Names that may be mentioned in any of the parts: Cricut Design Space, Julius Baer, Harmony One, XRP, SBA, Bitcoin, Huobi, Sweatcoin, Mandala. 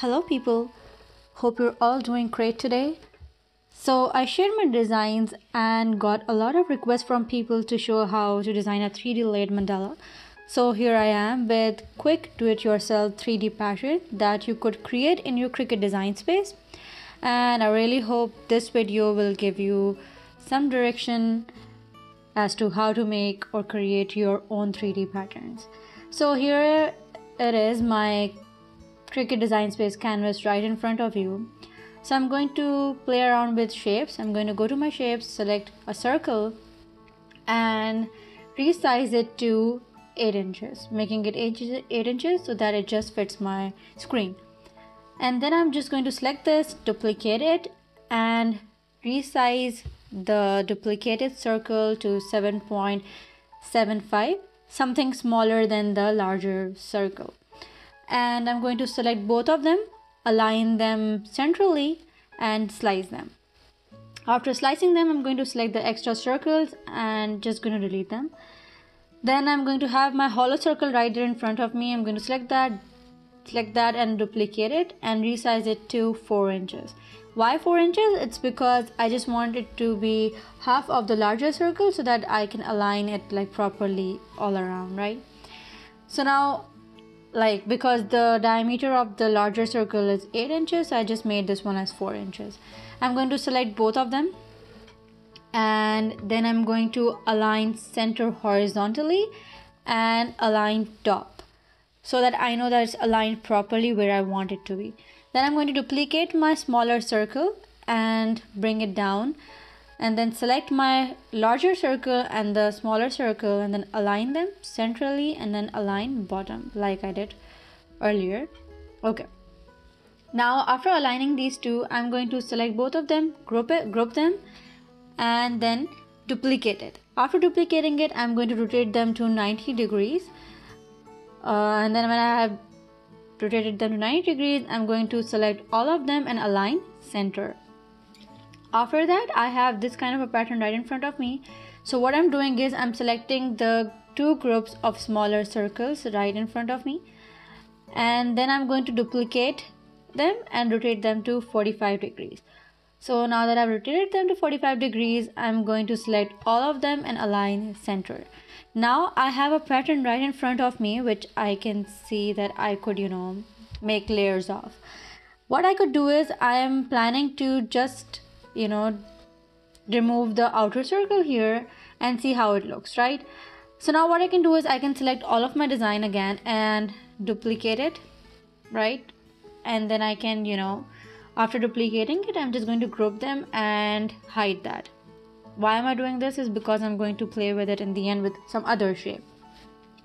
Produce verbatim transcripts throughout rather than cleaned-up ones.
Hello people, hope you're all doing great today. So I shared my designs and got a lot of requests from people to show how to design a three D layered mandala. So here I am with quick do-it-yourself three D pattern that you could create in your Cricut Design Space. And I really hope this video will give you some direction as to how to make or create your own three D patterns. So here it is, my Cricut Design Space canvas right in front of you. So I'm going to play around with shapes. I'm going to go to my shapes, select a circle and resize it to eight inches, making it eight inches so that it just fits my screen. And then I'm just going to select this, duplicate it and resize the duplicated circle to seven point seven five, something smaller than the larger circle. And I'm going to select both of them, align them centrally and slice them. After slicing them, I'm going to select the extra circles and just going to delete them. Then I'm going to have my hollow circle right there in front of me. I'm going to select that, select that and duplicate it and resize it to four inches. Why four inches? It's because I just want it to be half of the larger circle so that I can align it like properly all around, right? So now, like because the diameter of the larger circle is eight inches, I just made this one as four inches. I'm going to select both of them and then I'm going to align center horizontally and align top so that I know that it's aligned properly where I want it to be. Then I'm going to duplicate my smaller circle and bring it down and then select my larger circle and the smaller circle and then align them centrally and then align bottom like I did earlier. Okay. Now after aligning these two, I'm going to select both of them, group it, group them and then duplicate it. After duplicating it, I'm going to rotate them to ninety degrees. Uh, and then when I have rotated them to ninety degrees, I'm going to select all of them and align center. After that, I have this kind of a pattern right in front of me. So what I'm doing is I'm selecting the two groups of smaller circles right in front of me. And then I'm going to duplicate them and rotate them to forty-five degrees. So now that I've rotated them to forty-five degrees, I'm going to select all of them and align center. Now I have a pattern right in front of me, which I can see that I could, you know, make layers of. What I could do is I am planning to just you know remove the outer circle here and see how it looks, right? So now what I can do is I can select all of my design again and duplicate it, right? And then I can, you know, after duplicating it, I'm just going to group them and hide that. Why am I doing this is because I'm going to play with it in the end with some other shape.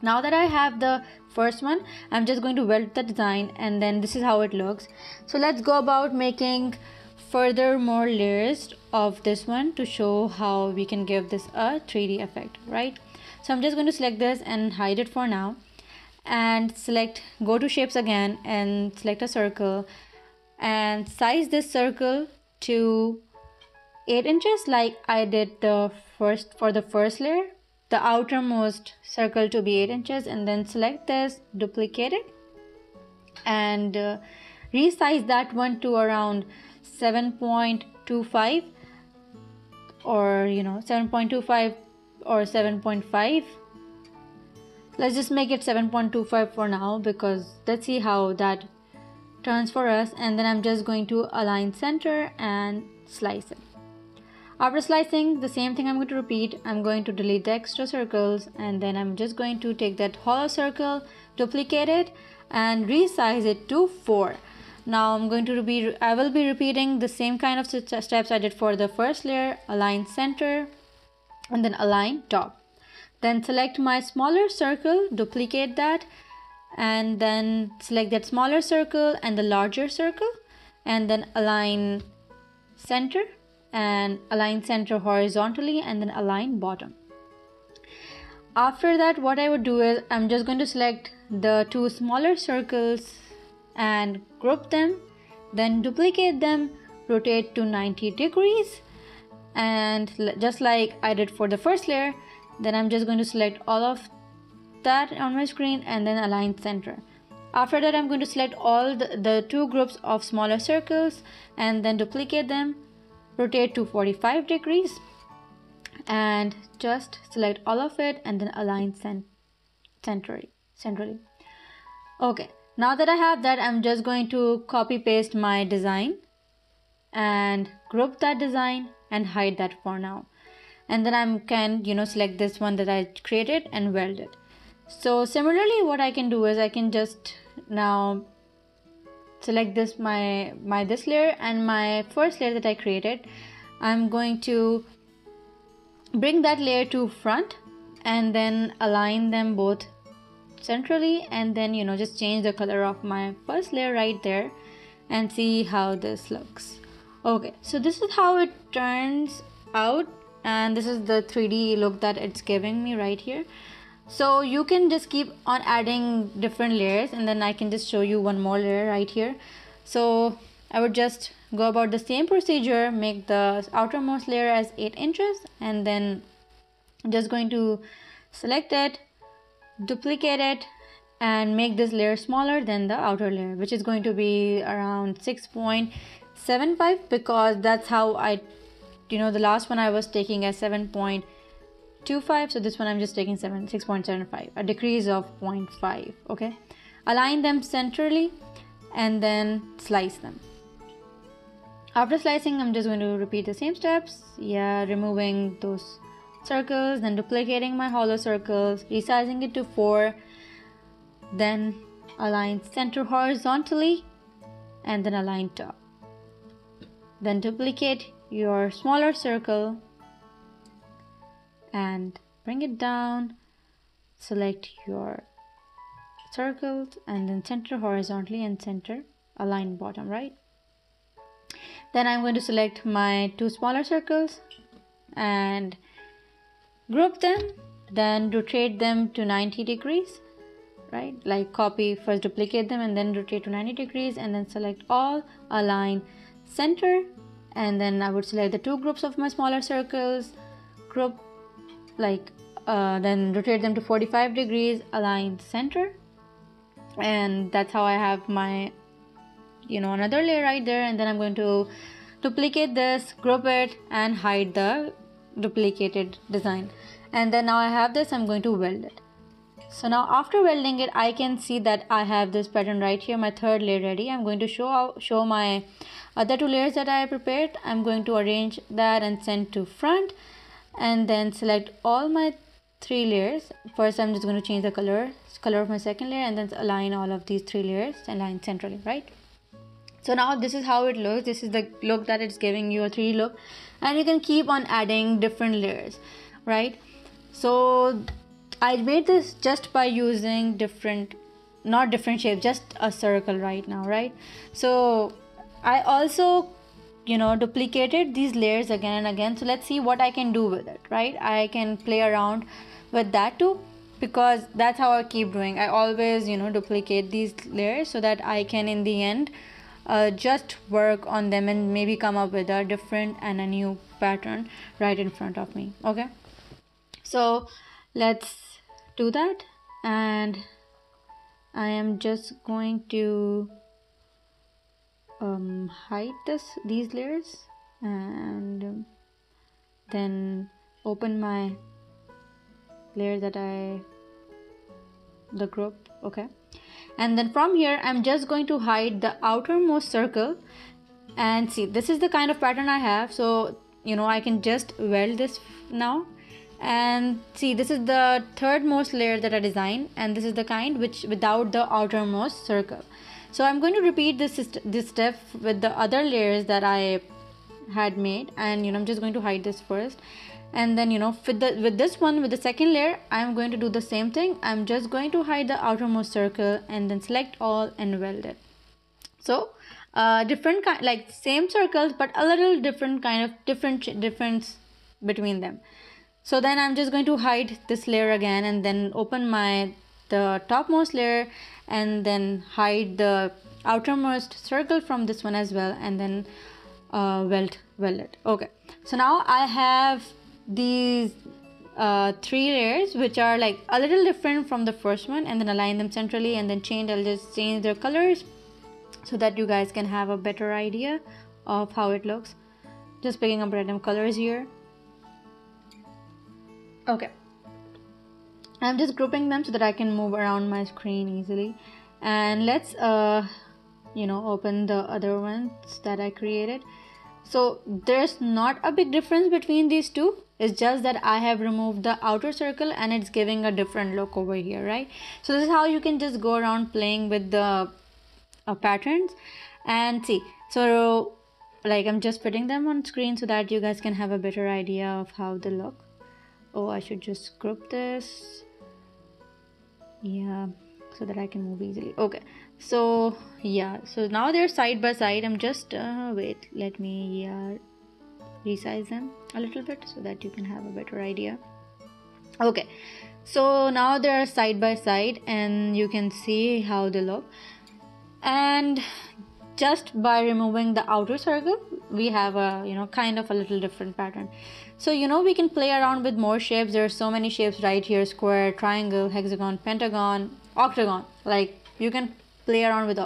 Now that I have the first one, I'm just going to weld the design and then this is how it looks. So let's go about making further more layers of this one to show how we can give this a three D effect, right? So I'm just going to select this and hide it for now and select, go to shapes again and select a circle and size this circle to eight inches like I did the first for the first layer, the outermost circle to be eight inches, and then select this, duplicate it and uh, resize that one to around seven point two five or you know seven point two five or seven point five. Let's just make it seven point two five for now because let's see how that turns for us. And then I'm just going to align center and slice it. After slicing, the same thing I'm going to repeat. I'm going to delete the extra circles and then I'm just going to take that hollow circle, duplicate it and resize it to four. Now I'm going to be, I will be repeating the same kind of steps I did for the first layer, align center and then align top. Then select my smaller circle, duplicate that and then select that smaller circle and the larger circle and then align center and align center horizontally and then align bottom. After that, what I would do is I'm just going to select the two smaller circles and group them, then duplicate them, rotate to ninety degrees and just like I did for the first layer. Then I'm just going to select all of that on my screen and then align center. After that, I'm going to select all the, the two groups of smaller circles and then duplicate them, rotate to forty-five degrees, and just select all of it and then align centrally centrally. Okay, now that I have that, I'm just going to copy paste my design and group that design and hide that for now, and then I can you know select this one that I created and weld it. So similarly, what I can do is I can just now select this my my this layer and my first layer that I created. I'm going to bring that layer to front and then align them both centrally, and then you know just change the color of my first layer right there and see how this looks. Okay, so this is how it turns out, and this is the three D look that it's giving me right here. So you can just keep on adding different layers, and then I can just show you one more layer right here. So I would just go about the same procedure, make the outermost layer as eight inches, and then I'm just going to select it, duplicate it, and make this layer smaller than the outer layer, which is going to be around six point seven five, because that's how I, you know, the last one I was taking as seven point two five, so this one I'm just taking seven six point seven five, a decrease of zero point five. Okay, align them centrally and then slice them. After slicing, I'm just going to repeat the same steps, yeah removing those circles, then duplicating my hollow circles, resizing it to four, then align center horizontally and then align top, then duplicate your smaller circle and bring it down, select your circles and then center horizontally and center, align bottom right. Then I'm going to select my two smaller circles and group them, then rotate them to ninety degrees, right? Like copy, first duplicate them and then rotate to ninety degrees, and then select all, align center, and then I would select the two groups of my smaller circles, group like uh, then rotate them to forty-five degrees, align center, and that's how I have my you know another layer right there. And then I'm going to duplicate this, group it, and hide the duplicated design, and then now I have this. I'm going to weld it. So now after welding it, I can see that I have this pattern right here, my third layer ready. I'm going to show out, show my other two layers that I prepared. I'm going to arrange that and send to front, and then select all my three layers. First I'm just going to change the color color of my second layer, and then align all of these three layers, align centrally, right? So now this is how it looks. This is the look that it's giving you, a three D look, and you can keep on adding different layers, right? So I made this just by using different, not different shapes, just a circle right now, right? So I also you know duplicated these layers again and again. So let's see what I can do with it, right? I can play around with that too, because that's how I keep doing. I always you know duplicate these layers so that I can in the end Uh, just work on them and maybe come up with a different and a new pattern right in front of me. Okay, so let's do that, and I am just going to um, hide this these layers and um, then open my layer that I the group. Okay, and then from here I'm just going to hide the outermost circle, and see, this is the kind of pattern I have. So you know I can just weld this now, and see, this is the third most layer that I designed, and this is the kind which without the outermost circle. So I'm going to repeat this this step with the other layers that I had made, and you know I'm just going to hide this first, and then you know with the with this one with the second layer I'm going to do the same thing. I'm just going to hide the outermost circle and then select all and weld it. So uh, different kind, like same circles, but a little different kind of different difference between them. So then I'm just going to hide this layer again, and then open my the topmost layer and then hide the outermost circle from this one as well, and then uh, weld weld it. Okay, so now I have these uh, three layers which are like a little different from the first one, and then align them centrally, and then change I'll just change their colors so that you guys can have a better idea of how it looks. Just picking up random colors here. Okay, I'm just grouping them so that I can move around my screen easily. And let's uh, you know, open the other ones that I created. So there's not a big difference between these two. It's just that I have removed the outer circle and it's giving a different look over here, right? So this is how you can just go around playing with the uh, patterns and see. So like I'm just putting them on screen so that you guys can have a better idea of how they look. Oh, I should just group this. Yeah, so that I can move easily. Okay, so yeah, so now they're side by side. I'm just uh, wait, let me yeah resize them a little bit so that you can have a better idea. Okay, so now they're side by side and you can see how they look. And just by removing the outer circle, we have a, you know, kind of a little different pattern. So, you know, we can play around with more shapes. There are so many shapes right here: square, triangle, hexagon, pentagon, octagon. Like, you can play around with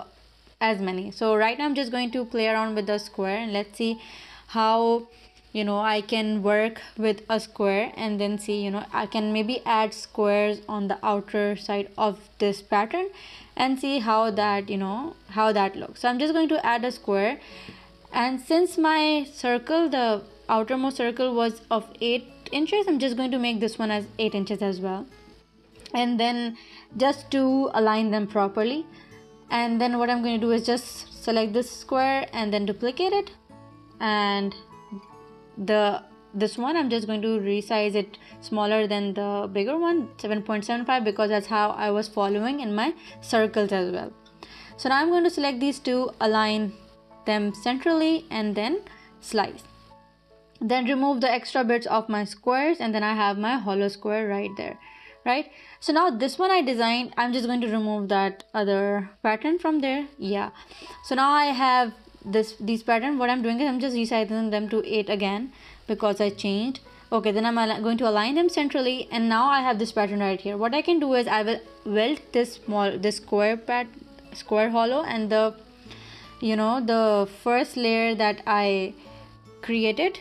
as many. So right now I'm just going to play around with the square, and let's see how, you know, I can work with a square, and then see, you know, I can maybe add squares on the outer side of this pattern and see how that, you know, how that looks. So I'm just going to add a square, and since my circle, the outermost circle, was of eight inches, I'm just going to make this one as eight inches as well, and then just to align them properly. And then what I'm going to do is just select this square and then duplicate it, and the this one I'm just going to resize it smaller than the bigger one, seven point seven five, because that's how I was following in my circles as well. So now I'm going to select these two, align them centrally, and then slice. Then remove the extra bits of my squares, and then I have my hollow square right there, right? So now this one I designed, I'm just going to remove that other pattern from there. Yeah, so now I have this these pattern. What I'm doing is I'm just resizing them to eight again because I changed. Okay, then I'm going to align them centrally, and now I have this pattern right here. What I can do is I will weld this small this square pat square hollow, and the, you know, the first layer that I created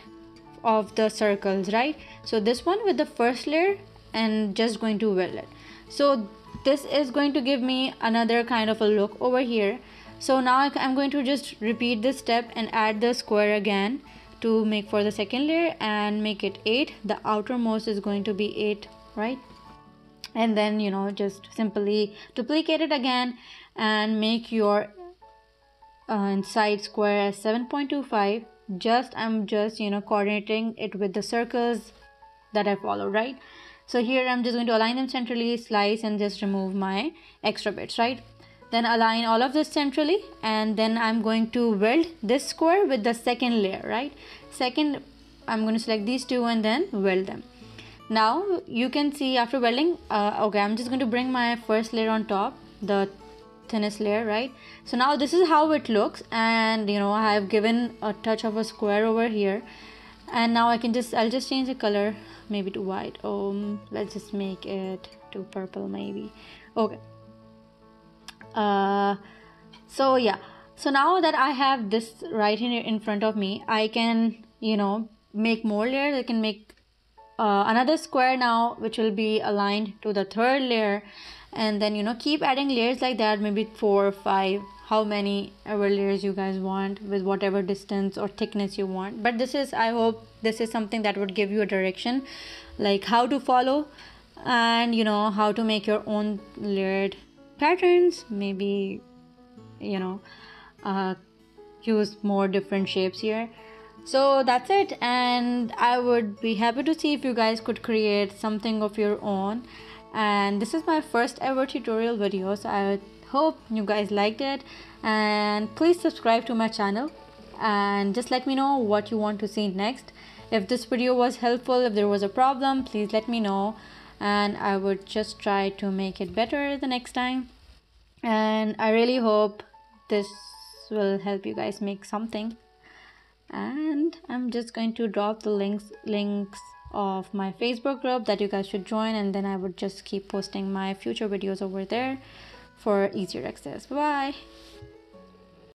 of the circles, right? So this one with the first layer, and just going to weld it. So this is going to give me another kind of a look over here. So now I'm going to just repeat this step and add the square again to make for the second layer, and make it eight. The outermost is going to be eight, right? And then, you know, just simply duplicate it again and make your uh, inside square as seven point two five. Just I'm just, you know, coordinating it with the circles that I follow, right? So here I'm just going to align them centrally, slice, and just remove my extra bits, right? Then align all of this centrally, and then I'm going to weld this square with the second layer, right? Second, I'm going to select these two and then weld them. Now you can see after welding, uh, okay, I'm just going to bring my first layer on top, the thinnest layer, right? So now this is how it looks, and you know, I have given a touch of a square over here, and now I can just, I'll just change the color maybe to white. Um, let's just make it to purple maybe. Okay. Uh, so yeah, so now that I have this right here in front of me, I can, you know, make more layers. I can make uh, another square now, which will be aligned to the third layer, and then, you know, keep adding layers like that, maybe four or five, how many ever layers you guys want, with whatever distance or thickness you want. But this is, I hope this is something that would give you a direction, like how to follow, and you know, how to make your own layered patterns. Maybe, you know, uh, use more different shapes here. So that's it, and I would be happy to see if you guys could create something of your own. And this is my first ever tutorial video, so I hope you guys liked it, and please subscribe to my channel, and just let me know what you want to see next. If this video was helpful, if there was a problem, please let me know, and I would just try to make it better the next time. And I really hope this will help you guys make something. And I'm just going to drop the links links of my Facebook group that you guys should join, and then I would just keep posting my future videos over there for easier access. Bye bye.